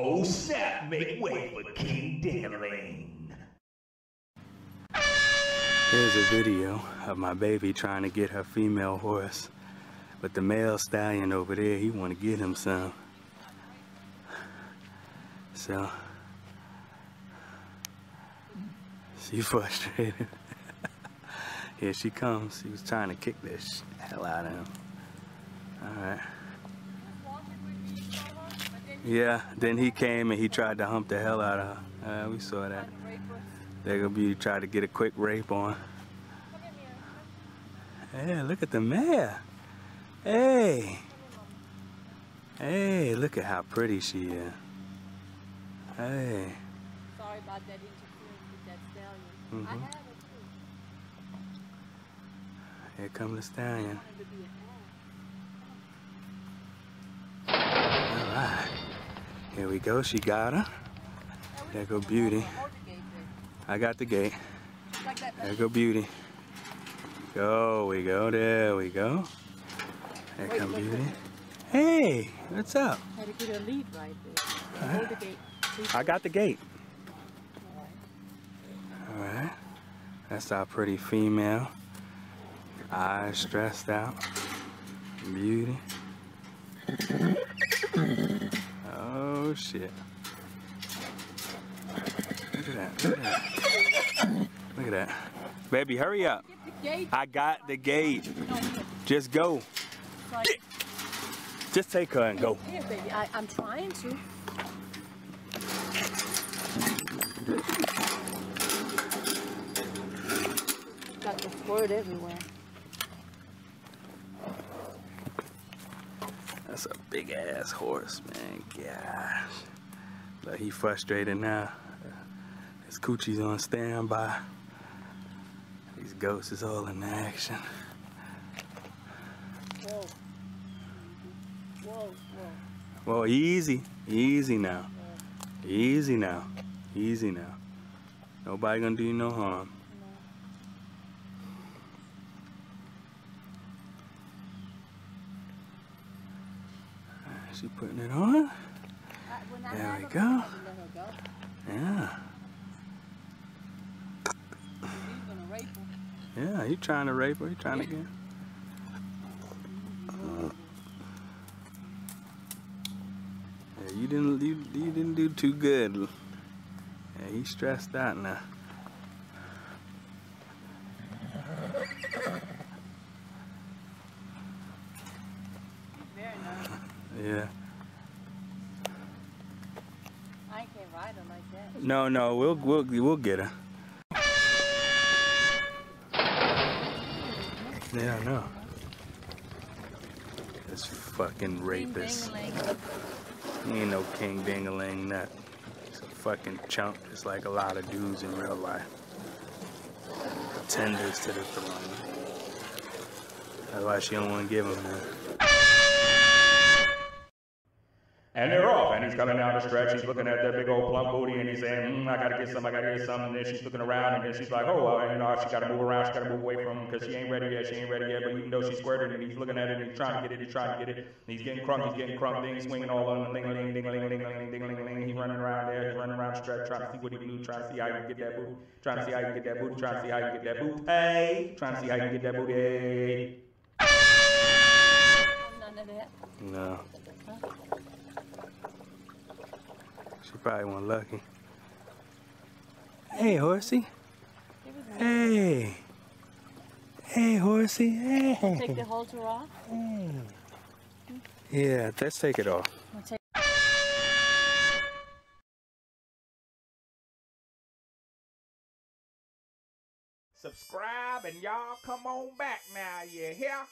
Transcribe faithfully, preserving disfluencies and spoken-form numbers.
Oh snap, make way for King Ding a Ling. Here's a video of my baby trying to get her female horse. But the male stallion over there, he want to get him some. So, she frustrated. Here she comes. She was trying to kick this hell out of him. Alright. Yeah, then he came and he tried to hump the hell out of her. Alright, we saw that. They're going to be trying to get a quick rape on. Hey, look at the mare. Hey. Hey, look at how pretty she is. Hey. Sorry about that interference with that stallion. Mm-hmm. I have it too. Here comes the stallion. Alright. Here we go. She got her. There go Beauty. I got the gate. There go Beauty. Go, we go. There we go. There comes Beauty. Hey, what's up? Had to get a lead right there. Hold the gate. I got the gate. Alright. That's our pretty female. Eyes stressed out. Beauty. Oh shit. Look at that. Look at that. Look at that. Baby, hurry up. I got the gate. Just go. Get. Just take her and go. Here, baby. I, I'm trying to. Got the word everywhere. That's a big ass horse, man. Gosh. But he frustrated now. His coochie's on standby. These goats is all in action. Whoa. Whoa, whoa. Whoa, easy. Easy now. Yeah. Easy now. Easy now. Nobody gonna do you no harm. No. Right, she putting it on. Uh, there we go. go. Yeah. He's gonna rape her. Yeah, you trying to rape her? You trying to get? Yeah, you didn't. You, you didn't do too good. Yeah, he's stressed out now. Very nice. Yeah. I can't ride her like that. No, no, we'll we'll we'll get her. Yeah, I know. This fucking rapist. He ain't no King Ding a Ling nut. Fucking chump, just like a lot of dudes in real life. Pretenders to the throne. That's why she don't want to give him that. And they're off, and he's coming down the stretch. He's looking at that big old plump booty, and he's saying, mm, I gotta get some, I gotta get some. And then she's looking around, and then she's like, oh, well, you know, she gotta move around, she gotta move away from him, because she ain't ready yet, she ain't ready yet. But even though she squirted, and he's looking at it, and he's trying to get it, he's trying to get it. And he's getting crumped, he's getting crumped, things swinging all on the ding, ding, ding, ding, ding, ding, ding, ding, ding. He's running around there, he's running around the stretch, trying to see what he can do, trying to see how he can get that booty, trying to see how he can get that booty, trying to see how he can get that booty, hey, trying to see how he can get that booty, hey. None of that. No. She probably went lucky. Hey, horsey. Hey. Hey, horsey. Hey. Take the halter off? Hey. Yeah, let's take it off. Subscribe and y'all come on back now, you hear?